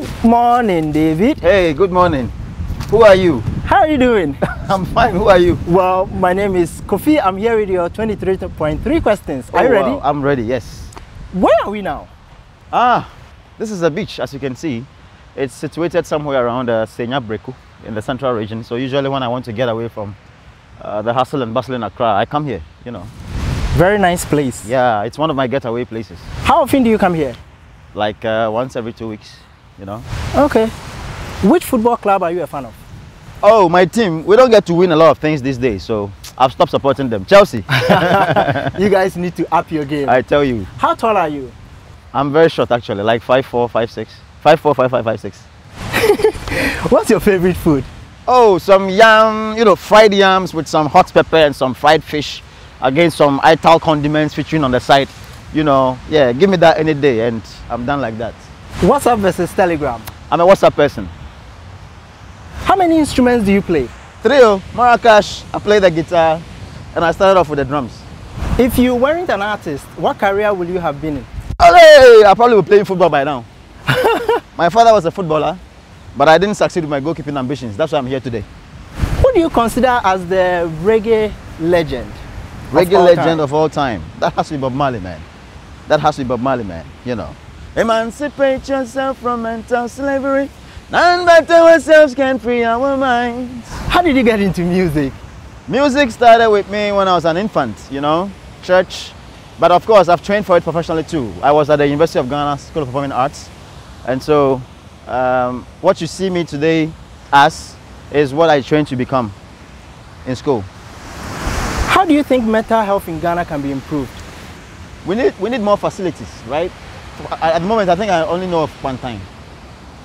Good morning, David. Hey, good morning. Who are you? How are you doing? I'm fine. Who are you? Well, my name is Kofi. I'm here with your 23.3 questions. Are you ready? Wow. I'm ready, yes. Where are we now? This is a beach, as you can see. It's situated somewhere around Senyabreku in the central region. So usually when I want to get away from the hustle and bustle in Accra, I come here, you know. Very nice place. Yeah, it's one of my getaway places. How often do you come here? Like once every 2 weeks, you know. Okay. Which football club are you a fan of? Oh, my team. We don't get to win a lot of things these days, so I've stopped supporting them. Chelsea. You guys need to up your game. I tell you. How tall are you? I'm very short, actually. Like 5'4", 5'6". 5'4", 5'5", 5'6". What's your favorite food? Oh, some yam, you know, fried yams with some hot pepper and some fried fish. Again, some ital condiments featuring on the side. You know, yeah, give me that any day and I'm done like that. WhatsApp versus Telegram? I'm a WhatsApp person. How many instruments do you play? 3, Marrakesh. I play the guitar and I started off with the drums. If you weren't an artist, what career would you have been in? Olé! I probably would play football by now. My father was a footballer, but I didn't succeed with my goalkeeping ambitions. That's why I'm here today. Who do you consider as the reggae legend? Reggae legend of all time? That has to be Bob Marley, man. That has to be Bob Marley, man, you know. Emancipate yourself from mental slavery. None but ourselves can free our minds. How did you get into music? Music started with me when I was an infant, you know, church. But of course, I've trained for it professionally too. I was at the University of Ghana School of Performing Arts. And so, what you see me today as is what I trained to become in school. How do you think mental health in Ghana can be improved? We need more facilities, right? At the moment, I think I only know of Pantain.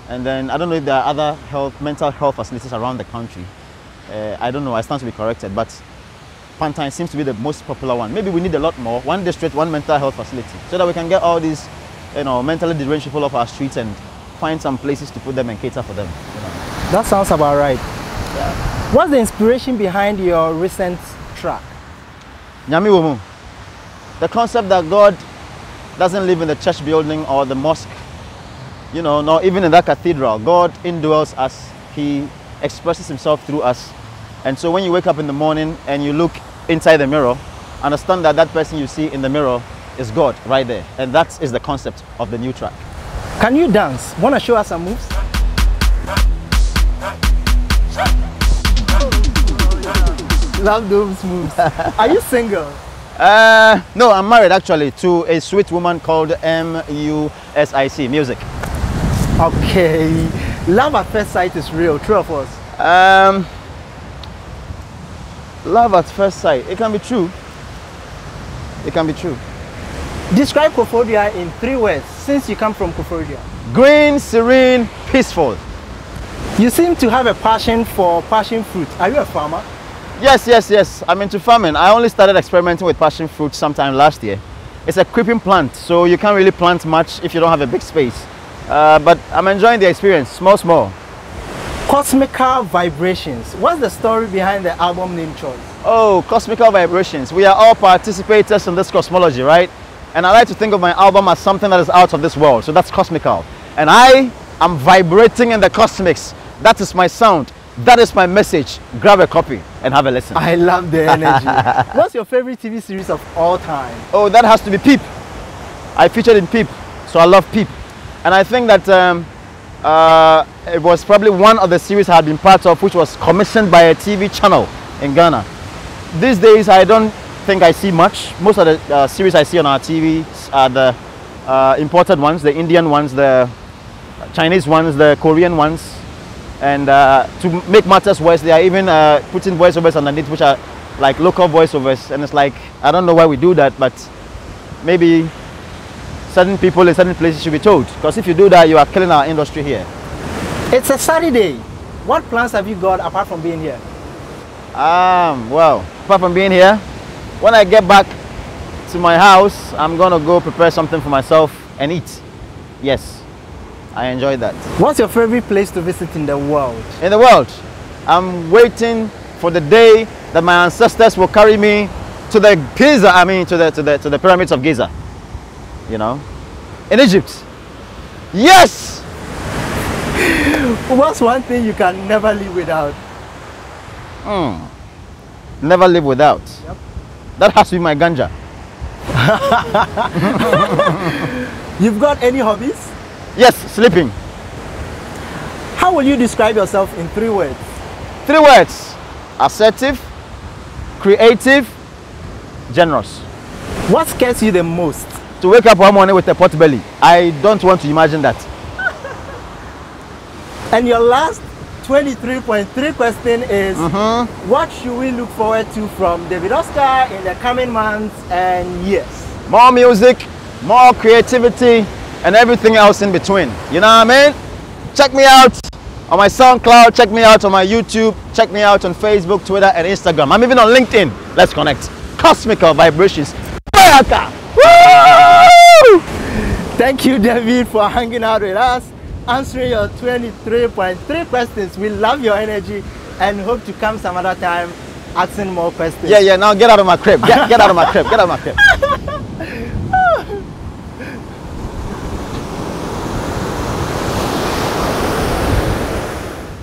And then I don't know if there are other mental health facilities around the country. I don't know, I stand to be corrected, but Pantain seems to be the most popular one. Maybe we need a lot more, one district, one mental health facility, so that we can get all these, you know, mentally deranged people off our streets and find some places to put them and cater for them. You know? That sounds about right. Yeah. What's the inspiration behind your recent track? Nyame Womu. The concept that God doesn't live in the church building or the mosque, you know, nor even in that cathedral. God indwells us. He expresses himself through us. And so when you wake up in the morning and you look inside the mirror, understand that that person you see in the mirror is God right there. And that is the concept of the new track. Can you dance? Want to show us some moves? Love those moves. Are you single? No, I'm married actually to a sweet woman called M-U-S-I-C, Music. Okay. Love at first sight is real, true or false? Love at first sight, it can be true. It can be true. Describe Koforidua in 3 words, since you come from Koforidua. Green, serene, peaceful. You seem to have a passion for passion fruit. Are you a farmer? Yes, I'm into farming. I only started experimenting with passion fruit sometime last year. It's a creeping plant, so you can't really plant much if you don't have a big space. But I'm enjoying the experience, small. Cosmical Vibrations. What's the story behind the album name choice? Oh, Cosmical Vibrations. We are all participators in this cosmology, right? And I like to think of my album as something that is out of this world, so that's cosmical. And I am vibrating in the cosmics. That is my sound. That is my message. Grab a copy and have a listen. I love the energy. What's your favorite TV series of all time? Oh, that has to be Peep. I featured in Peep, so I love Peep. And I think that it was probably one of the series I had been part of, which was commissioned by a TV channel in Ghana. These days, I don't think I see much. Most of the series I see on our TV are the imported ones, the Indian ones, the Chinese ones, the Korean ones. And to make matters worse, they are even putting voiceovers underneath, which are like local voiceovers. And it's like, I don't know why we do that, but maybe certain people in certain places should be told. Because if you do that, you are killing our industry here. It's a Saturday. What plans have you got apart from being here? Well, apart from being here, when I get back to my house, I'm going to go prepare something for myself and eat. Yes. I enjoy that. What's your favorite place to visit in the world? In the world? I'm waiting for the day that my ancestors will carry me to the Giza, to the pyramids of Giza, you know, in Egypt. Yes! What's one thing you can never live without? Never live without? Yep. That has to be my ganja. You've got any hobbies? Yes, sleeping. How will you describe yourself in 3 words? 3 words. Assertive, creative, generous. What scares you the most? To wake up one morning with a pot belly. I don't want to imagine that. And your last 23.3 question is, what should we look forward to from David Oscar in the coming months and years? More music, more creativity, and everything else in between. You know what I mean? Check me out on my SoundCloud, check me out on my YouTube, check me out on Facebook, Twitter, and Instagram. I'm even on LinkedIn. Let's connect. Cosmical Vibrations. Woo! Thank you, David, for hanging out with us, answering your 23.3 questions. We love your energy and hope to come some other time asking more questions. Yeah, yeah, now get out of my crib. Get out of my crib. Get out of my crib.